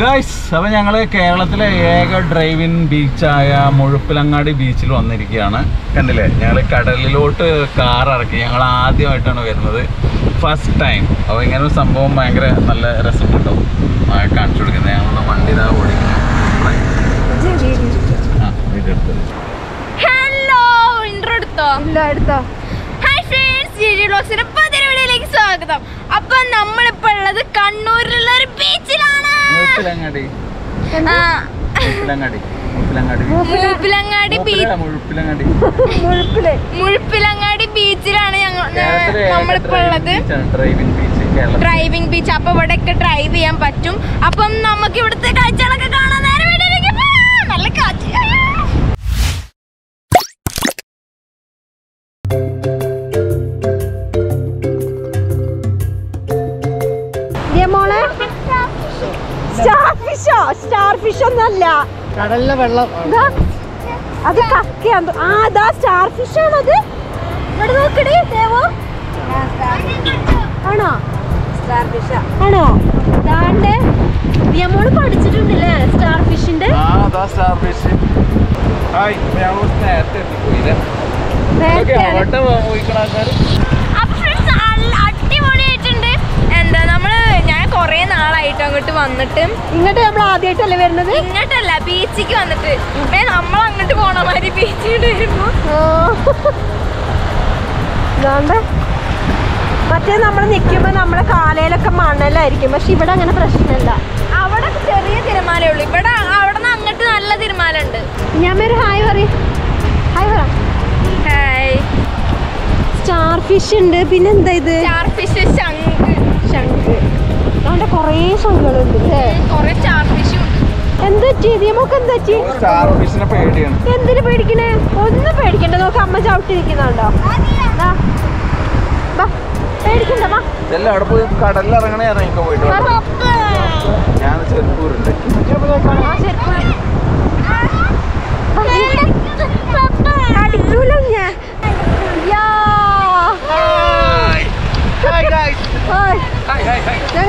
Guys, അപ്പോൾ ഞങ്ങൾ കേരളത്തിലെ ഏക ഡ്രൈവ് ഇൻ ബീച്ചായ മുഴപ്പിലങ്ങാടി ബീച്ചിൽ വന്നിരിക്കുകയാണ്. കണ്ടില്ലേ, ഞങ്ങൾ കടലിലോട്ട് കാർ ഇറക്കി. ഞങ്ങൾ ആദ്യമായിട്ടാണ് വരുന്നത്, ഫസ്റ്റ് ടൈം. അപ്പോൾ ഇങ്ങനെ ഒരു സംഭവം ഭയങ്കര നല്ല രസം കേട്ടോ. കാണിച്ചു കൊടുക്കുന്നത് ഞങ്ങളുടെ വണ്ടി ഇതാ ഓടിക്കുന്നത്. സ്വാഗതം. അപ്പൊ നമ്മളിപ്പോ ഉള്ളത് കണ്ണൂരിലുള്ള ഒരു ബീച്ചിലാണ്. മുഴപ്പിലങ്ങാടി ബീച്ചിലാണ് നമ്മളിപ്പോ ഉള്ളത്. Driving beach. അപ്പൊ ഇവിടെ ഒക്കെ ഡ്രൈവ് ചെയ്യാൻ പറ്റും. അപ്പം നമുക്ക് ഇവിടുത്തെ കാഴ്ചകളൊക്കെ കാണാൻ നേരം നല്ല കാഴ്ച. സ്റ്റാർഫിഷ് ഒന്നല്ല, കടലിലെ വെള്ളം. അത് കക്കയാണ്. ആ ദാ സ്റ്റാർഫിഷ് ആണത്. ഇവിടെ നോക്കടി ദേവോ, ആണോ സ്റ്റാർഫിഷ് ആണോ? ദാണ്ടെ യമോള് പഠിച്ചിട്ടുണ്ടല്ലേ സ്റ്റാർഫിഷിന്റെ. ആ ദാ സ്റ്റാർഫിഷ്. ഹായ്, ഞാൻ നേരത്തെ പോയില്ല. ഓക്കേ, ഓട്ട പോയിക്കണക്കാർ. അപ്പോൾ ഫ്രണ്ട്സ്, അടിപൊളിയായിട്ടുണ്ട്. എന്താ നമ്മൾ കൊറേ നാളായിട്ട് അങ്ങോട്ട് വന്നിട്ട്. ഇങ്ങോട്ട് നമ്മൾ ആദ്യമായിട്ടല്ലേ വരുന്നത്? ഇങ്ങോട്ടല്ല, ബീച്ചിക്ക് വന്നിട്ട്. പിന്നെ നമ്മൾ അങ്ങോട്ട് പോണ മാതിരി ബീച്ചിൽ വരുമ്പോ മറ്റേ നമ്മൾ നിക്കുമ്പോ നമ്മുടെ കാലയിലൊക്കെ മണലായിരിക്കും. പക്ഷെ ഇവിടെ അങ്ങനെ പ്രശ്നമില്ല. അവിടെ ചെറിയ തിരമാലേ ഉള്ളു. ഇവിടെ അവിടെ നിന്ന് അങ്ങോട്ട് നല്ല തിരമാലുണ്ട്. ഞാൻ പേര് ഹായ് പറ. ഹായ് പറ. ഹായ്. സ്റ്റാർഫിഷ് ഉണ്ട്. പിന്നെന്താ ഇത്? സ്റ്റാർഫിഷ് ശംഖ്. ശംഖ് ണ്ട്. എന്തിനു പേടിക്കണേ? ഒന്നും പേടിക്കണ്ട. നോക്ക്, അമ്മ ചവിട്ടിരിക്കുന്നുണ്ടോ? പേടിക്കണ്ട. അടിക്കൂല ഞാൻ. ഞങ്ങൾ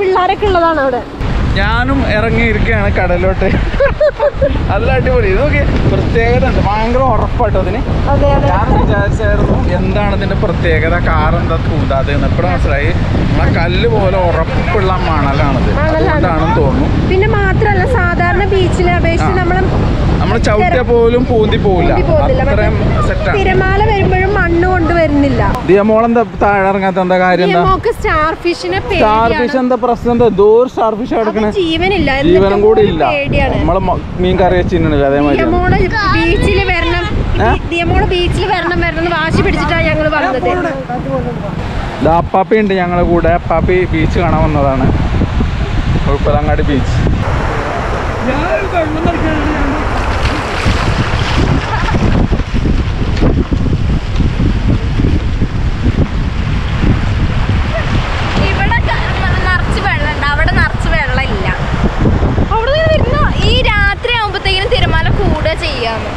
പിള്ളേരൊക്കെ ഉള്ളതാണ് അവിടെ. ഞാനും ഇറങ്ങിയിരിക്കുകയാണ് കടലോട്ട്. നല്ല അടിപൊളി. ഇതൊക്കെ പ്രത്യേകത ഉണ്ട്. ഭയങ്കര ഉറപ്പാട്ടോ അതിന്. ഞാൻ വിചാരിച്ചായിരുന്നു എന്താണ് ഇതിന്റെ പ്രത്യേകത, കാറെന്താ കൂടാതെ. എപ്പോഴും മനസ്സിലായി നമ്മളെ കല്ല് പോലെ ഉറപ്പുള്ള മണലാണത്. അതാണെന്ന് തോന്നുന്നു. പിന്നെ മാത്രമല്ല, സാധാരണ ബീച്ചിലെ അപേക്ഷിച്ച് നമ്മള് ചവിട്ടിയ പോലും പൂന്തി പോവില്ല. അത്രയും സെറ്റാണ്. തിരമാല വരുമ്പോഴും മണ്ണ് കൊണ്ടുവരുന്നില്ല. ദിയമോളെന്താ താഴെ ഇറങ്ങാത്ത എന്താ കാര്യം? സ്റ്റാർഫിഷ് എന്താ പ്രശ്നം? എന്താ ദൂർ സ്റ്റാർഫിഷ് കിടക്കണേ? ജീവനില്ല, ജീവനും കൂടി ഇല്ല. നമ്മള് മീൻ കറി വെച്ചിട്ടുണ്ട്. അതേമാതിരി അപ്പാപ്പി ഉണ്ട് ഞങ്ങളുടെ കൂടെ. അപ്പാപ്പി ബീച്ച് കാണാൻ വന്നതാണ്, മുഴപ്പിലങ്ങാടി ബീച്ച്.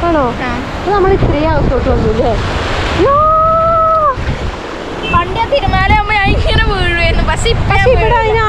നമ്മൾ ഇത്രയും അകത്തോട്ട് വന്നില്ലേ? പണ്ട് തിരുമാലയാകുമ്പോ ഞാൻ ഇങ്ങനെ വീഴുവായിരുന്നു. പക്ഷെ ഇവിടെ അതിന്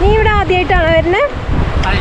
നീ ഇവിടെ ആദ്യമായിട്ടാണോ വരുന്നത്?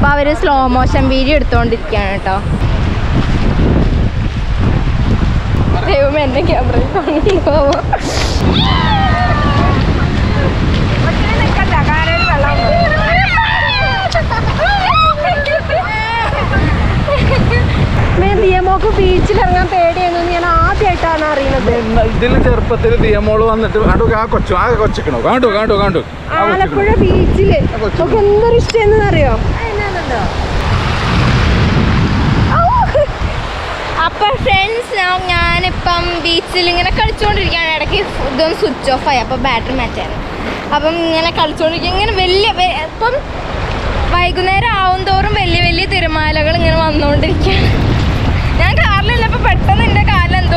Now we slow motion video. I am going to go to the beach. I car le lappa pettana inde kaal endo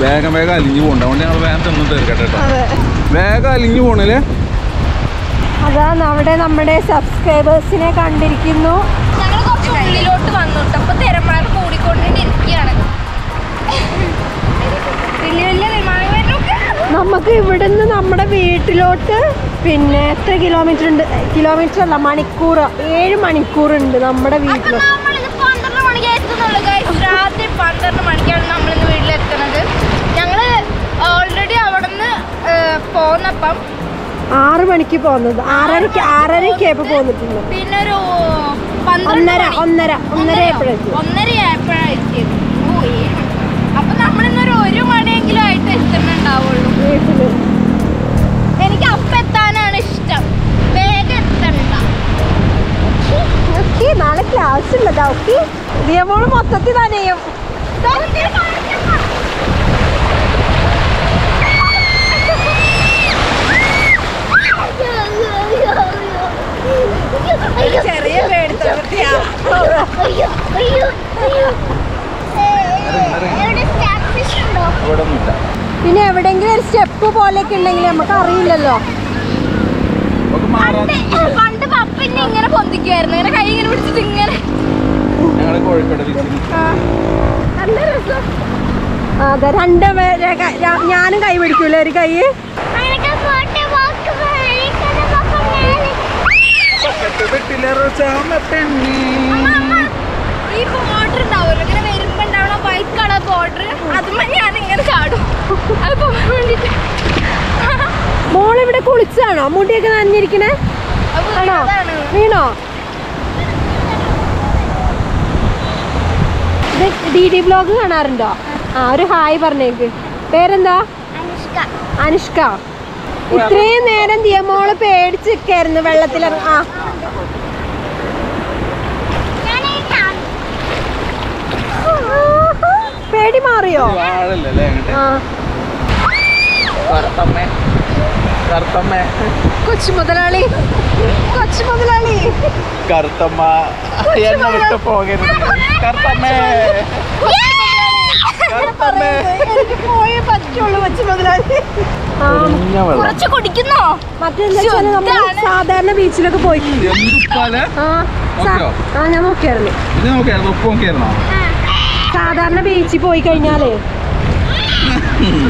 Baga, you won't have another cat. Baga, you won't have a subscriber. Sinek and Dirkino. DD vlog കാണാറുണ്ടോ? ആ ഒരു hi പറഞ്ഞേക്ക്. പേരെന്താ? അനുഷ്ക. അനുഷ്ക. ഇത്രയും നേരം ദിയമോള് പേടിച്ച് കേറുന്നു വെള്ളത്തിൽ. ആ. പേടി മാറിയോ? ആളില്ലല്ലേ അങ്ങോട്ട്. ആ. കർത്തമ്മേ. കർത്തമ്മേ. കൊച്ചു മുതലാളി. കർത്തമ്മ എന്നെ വിട്ടു പോകരുത്. കർത്തമ്മേ. കർത്തമ്മേ. എനിക്ക് പോയേ പറ്റുള്ളൂ കൊച്ചു മുതലാളി. കുറച്ച് കുടിക്കുന്നോ? സാധാരണ ബീച്ചിലൊക്കെ പോയി ഞാൻ നോക്കിയായിരുന്നു. സാധാരണ ബീച്ചിൽ പോയി കഴിഞ്ഞാലേ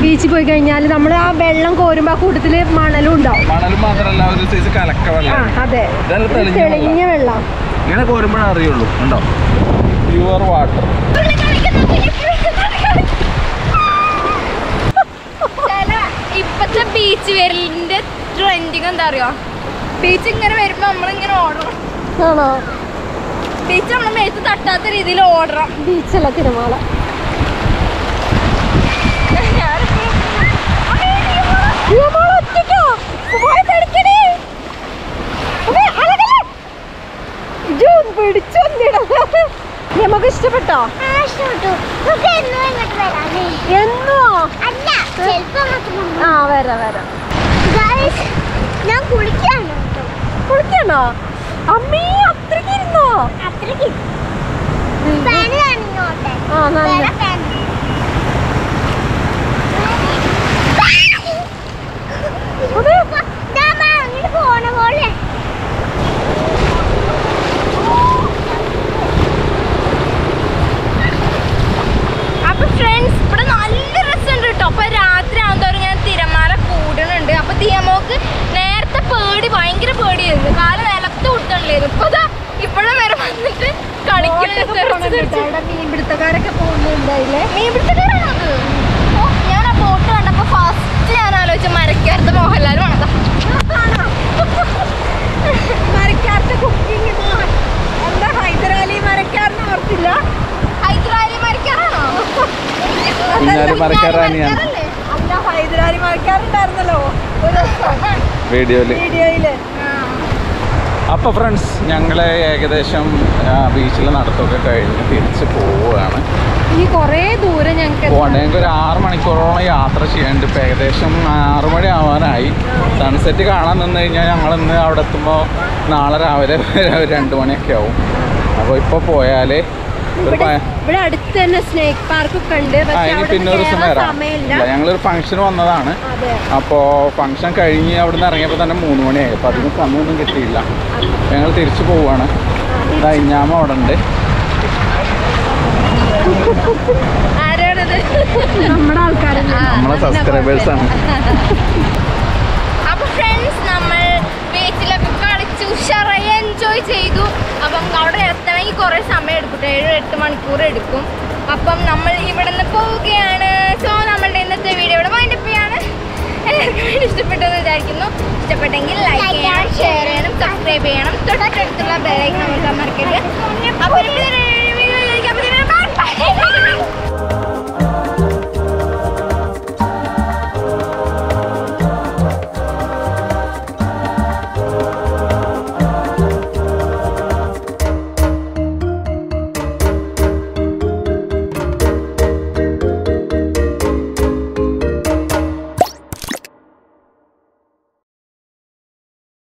ബീച്ചിൽ പോയി കഴിഞ്ഞാൽ നമ്മൾ ആ വെള്ളം കോരുമ്പോ ആ കൂട്ടത്തില് മണലും ഉണ്ടാവും. അതെ, തെളിഞ്ഞ വെള്ളം ഇങ്ങനെ കോരുമ്പോഴേ അറിയുള്ളൂ. ഇപ്പത്തെ ബീച്ച് വരലിന്റെ ട്രെൻഡിങ് എന്താ അറിയോ? ബീച്ച് ഇങ്ങനെ വരുമ്പോ നമ്മളിങ്ങനെ ഓടണം. ബീച്ച് നമ്മളെ മേത്ത് തട്ടാത്ത രീതിയിൽ ഓടണം. ബീച്ചല്ല തിരമാല. നമുക്ക് ഇഷ്ടപ്പെട്ടോ? എന്നോ ആ വരാം വരാം. ഞാൻ കുളിക്കണോ? അമ്മീ അത്രക്കിരുന്നോ? മീൻപിടുത്തക്കാരൊക്കെ പോകുന്നുണ്ടായില്ലേ? മീൻപിടുത്തക്കാരാണത്. ഞാൻ ആ ബോട്ട് കണ്ടപ്പോ ഫസ്റ്റ് ഞാൻ ആലോചിച്ച മരക്കാരത്തെ മോഹൻലാലും ആണതാ. മരക്കാരത്തെ കുക്കിംഗ് എന്താ? ഹൈദരാലി മരക്കാരനെ ഓർത്തില്ല? ഹൈദരാലി മരക്കാരാണോ? അല്ല, ഹൈദരാലി മരക്കാരുണ്ടായിരുന്നല്ലോ വീഡിയോയില്. അപ്പോൾ ഫ്രണ്ട്സ്, ഞങ്ങൾ ഏകദേശം ബീച്ചിൽ നടത്തമൊക്കെ കഴിഞ്ഞ് തിരിച്ച് പോവുകയാണ്. ഈ കുറേ ദൂരം ഞങ്ങൾക്ക് പോകണ്ട. ഞങ്ങൾക്കൊരു 6 മണിക്കൂറോളം യാത്ര ചെയ്യാനുണ്ട്. ഇപ്പോൾ ഏകദേശം 6 മണി ആവാനായി. സൺസെറ്റ് കാണാൻ നിന്ന് കഴിഞ്ഞാൽ ഞങ്ങളിന്ന് അവിടെ എത്തുമ്പോൾ നാളെ രാവിലെ 2 മണിയൊക്കെ ആവും. അപ്പോൾ ഇപ്പോൾ പോയാൽ ഇവിടെ അടുത്ത് തന്നെ സ്നേക്ക് പാർക്കൊക്കെ ഉണ്ട്. പിന്നെ ഒരു ദിവസം വരാം. ഞങ്ങളൊരു ഫംഗ്ഷൻ വന്നതാണ്. അപ്പോൾ ഫംഗ്ഷൻ കഴിഞ്ഞ് അവിടെ നിന്ന് ഇറങ്ങിയപ്പോൾ തന്നെ 3 മണിയായി. അപ്പോൾ അതിന് സമയമൊന്നും കിട്ടിയില്ല. ഞങ്ങൾ തിരിച്ചു പോവുകയാണ്. ഇഞ്ഞാമ അവിടെ ഉണ്ട്. നമ്മുടെ ആൾക്കാരാണ്, നമ്മളെ സബ്സ്ക്രൈബേഴ്സ് ആണ്. അപ്പോൾ ഫ്രണ്ട്സ്, നമ്മൾ ബീച്ചിലൊക്കെ കളിച്ച് ഉഷാറായി എൻജോയ് ചെയ്തു. അപ്പം അവിടെ എത്തണമെങ്കിൽ കുറേ സമയം എടുക്കും, 7-8 മണിക്കൂർ എടുക്കും. അപ്പം നമ്മൾ ഇവിടെ നിന്ന് പോവുകയാണ്. സോ നമ്മളുടെ ഇന്നത്തെ വീഡിയോ ഇവിടെ വൈൻഡപ്പ് ചെയ്യാണ്. എല്ലാവർക്കും ഇഷ്ടപ്പെട്ടെന്ന് വിചാരിക്കുന്നു. ഇഷ്ടപ്പെട്ടെങ്കിൽ ലൈക്ക് ചെയ്യണം, ഷെയർ ചെയ്യണം, സബ്സ്ക്രൈബ് ചെയ്യണം. തൊട്ടടുത്തുള്ള ബെൽ ഐക്കൺ അമർത്താൻ മറക്കരുത്. അപ്പോൾ